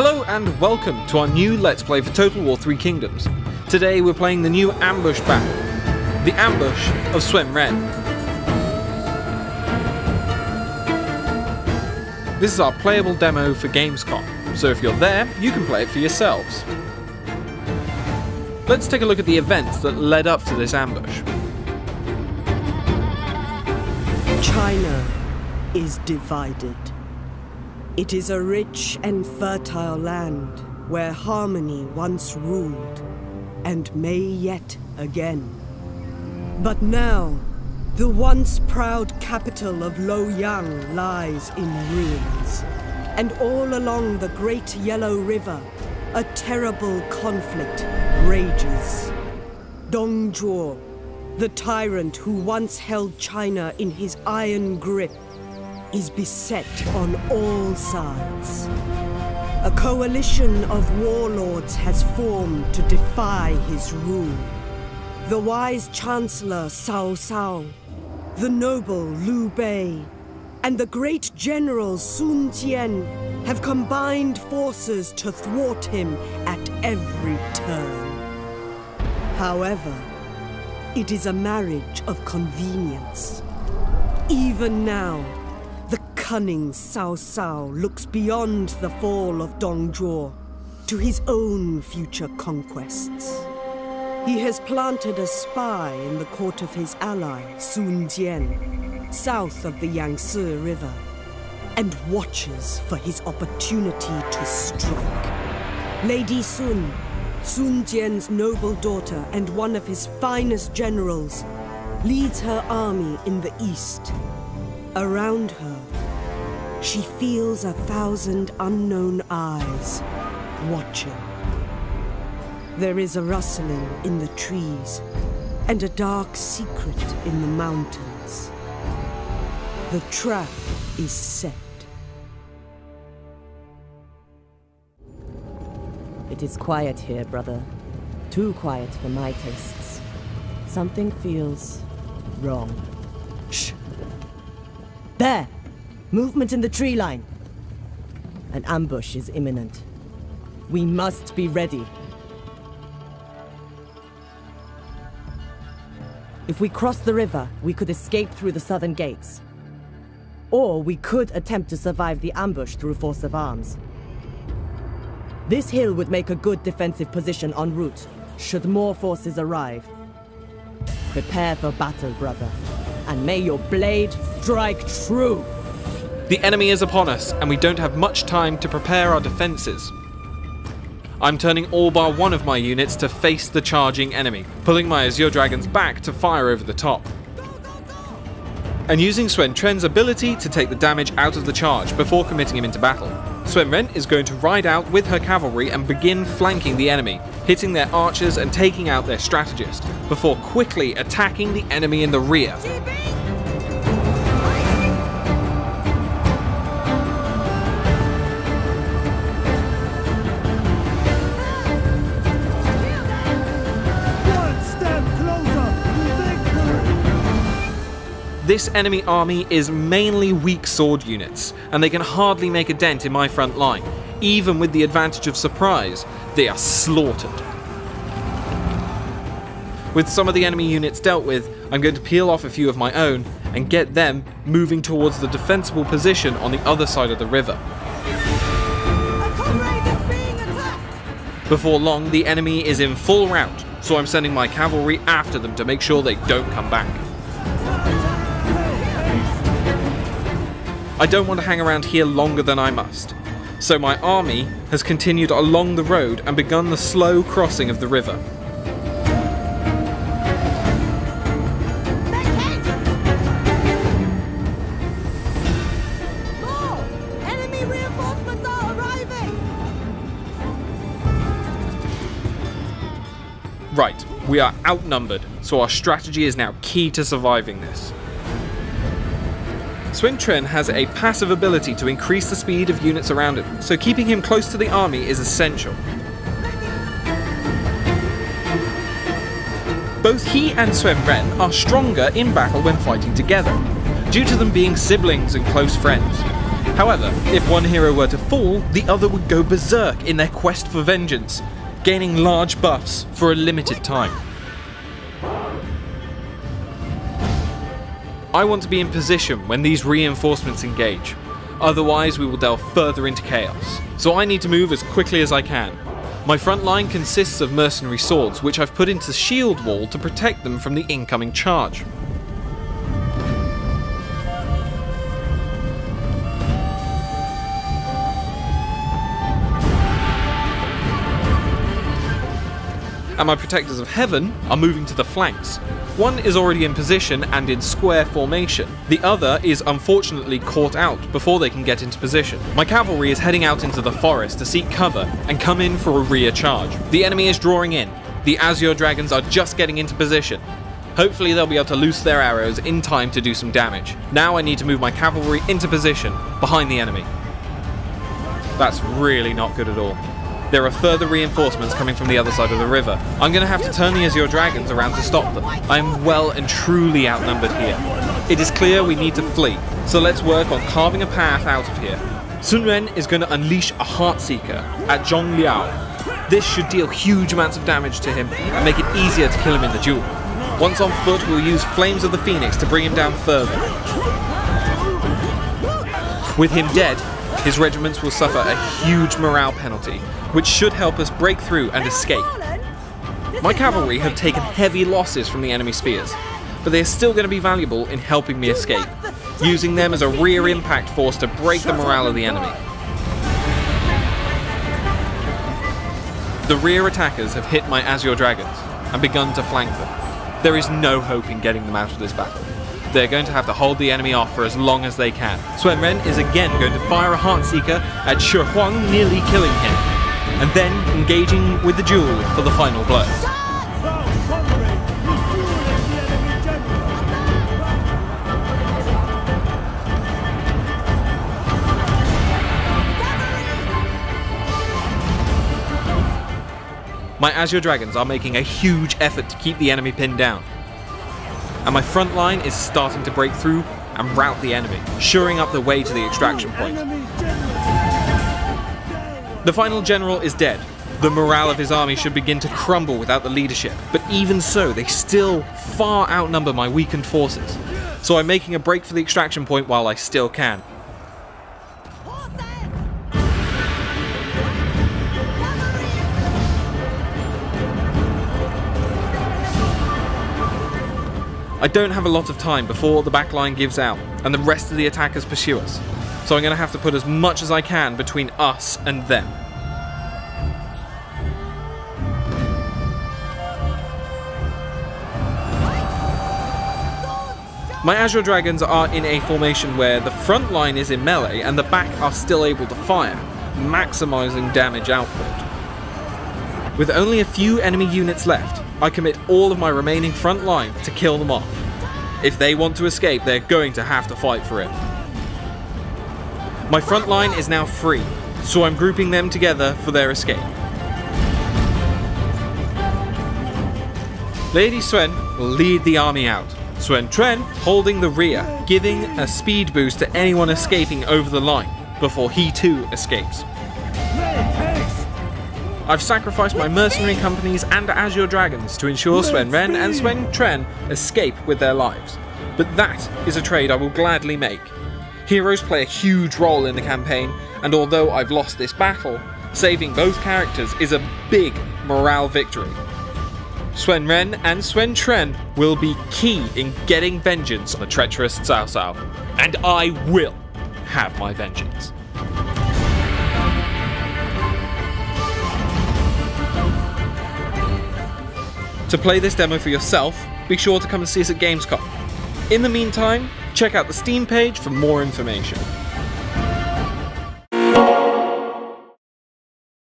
Hello and welcome to our new Let's Play for Total War 3 Kingdoms. Today we're playing the new ambush battle, the ambush of Suen Ren. This is our playable demo for Gamescom, so if you're there, you can play it for yourselves. Let's take a look at the events that led up to this ambush. China is divided. It is a rich and fertile land where harmony once ruled and may yet again. But now, the once proud capital of Luoyang lies in ruins, and all along the Great Yellow River, a terrible conflict rages. Dong Zhuo, the tyrant who once held China in his iron grip, is beset on all sides. A coalition of warlords has formed to defy his rule. The wise Chancellor Cao Cao, the noble Liu Bei, and the great general Sun Jian have combined forces to thwart him at every turn. However, it is a marriage of convenience. Even now, the cunning Cao Cao looks beyond the fall of Dong Zhuo to his own future conquests. He has planted a spy in the court of his ally, Sun Jian, south of the Yangtze River, and watches for his opportunity to strike. Lady Sun, Sun Jian's noble daughter and one of his finest generals, leads her army in the east. Around her, she feels 1,000 unknown eyes watching. There is a rustling in the trees and a dark secret in the mountains. The trap is set. It is quiet here, brother. Too quiet for my tastes. Something feels wrong. Shh! There! Movement in the tree line! An ambush is imminent. We must be ready. If we cross the river, we could escape through the southern gates. Or we could attempt to survive the ambush through force of arms. This hill would make a good defensive position en route, should more forces arrive. Prepare for battle, brother. And may your blade strike true! The enemy is upon us, and we don't have much time to prepare our defenses. I'm turning all bar one of my units to face the charging enemy, pulling my Azure Dragons back to fire over the top. Go, go, go. And using Suen Tren's ability to take the damage out of the charge before committing him into battle. Suen Ren is going to ride out with her cavalry and begin flanking the enemy, hitting their archers and taking out their strategist, before quickly attacking the enemy in the rear. This enemy army is mainly weak sword units, and they can hardly make a dent in my front line. Even with the advantage of surprise, they are slaughtered. With some of the enemy units dealt with, I'm going to peel off a few of my own and get them moving towards the defensible position on the other side of the river. Before long, the enemy is in full rout, so I'm sending my cavalry after them to make sure they don't come back. I don't want to hang around here longer than I must, so my army has continued along the road and begun the slow crossing of the river. Go! Enemy reinforcements are arriving! Right, we are outnumbered, so our strategy is now key to surviving this. Suen Tren has a passive ability to increase the speed of units around him, so keeping him close to the army is essential. Both he and Suen Ren are stronger in battle when fighting together, due to them being siblings and close friends. However, if one hero were to fall, the other would go berserk in their quest for vengeance, gaining large buffs for a limited time. I want to be in position when these reinforcements engage, otherwise we will delve further into chaos, so I need to move as quickly as I can. My front line consists of mercenary swords, which I've put into shield wall to protect them from the incoming charge. And my protectors of heaven are moving to the flanks. One is already in position and in square formation. The other is unfortunately caught out before they can get into position. My cavalry is heading out into the forest to seek cover and come in for a rear charge. The enemy is drawing in. The Azure Dragons are just getting into position. Hopefully they'll be able to loose their arrows in time to do some damage. Now I need to move my cavalry into position behind the enemy. That's really not good at all. There are further reinforcements coming from the other side of the river. I'm going to have to turn the Azure Dragons around to stop them. I am well and truly outnumbered here. It is clear we need to flee, so let's work on carving a path out of here. Sun Ren is going to unleash a Heartseeker at Zhong Liao. This should deal huge amounts of damage to him and make it easier to kill him in the duel. Once on foot, we'll use Flames of the Phoenix to bring him down further. With him dead, his regiments will suffer a huge morale penalty, which should help us break through and escape. My cavalry have taken heavy losses from the enemy spears, but they are still going to be valuable in helping me escape, using them as a rear impact force to break the morale of the enemy. The rear attackers have hit my Azure Dragons and begun to flank them. There is no hope in getting them out of this battle. They're going to have to hold the enemy off for as long as they can. Suen Ren is again going to fire a Heartseeker at Xu Huang, nearly killing him, and then engaging with the duel for the final blow. My Azure Dragons are making a huge effort to keep the enemy pinned down, and my front line is starting to break through and rout the enemy, shoring up the way to the extraction point. The final general is dead. The morale of his army should begin to crumble without the leadership, but even so, they still far outnumber my weakened forces. So I'm making a break for the extraction point while I still can. I don't have a lot of time before the backline gives out and the rest of the attackers pursue us, so I'm going to have to put as much as I can between us and them. My Azure Dragons are in a formation where the front line is in melee and the back are still able to fire, maximising damage output. With only a few enemy units left, I commit all of my remaining front line to kill them off. If they want to escape, they're going to have to fight for it. My front line is now free, so I'm grouping them together for their escape. Lady Suen will lead the army out, Suen Tren holding the rear, giving a speed boost to anyone escaping over the line before he too escapes. I've sacrificed my mercenary companies and Azure Dragons to ensure Suen Ren and Suen Tren escape with their lives, but that is a trade I will gladly make. Heroes play a huge role in the campaign, and although I've lost this battle, saving both characters is a big morale victory. Suen Ren and Suen Tren will be key in getting vengeance on the treacherous Cao Cao, and I will have my vengeance. To play this demo for yourself, be sure to come and see us at Gamescom. In the meantime, check out the Steam page for more information.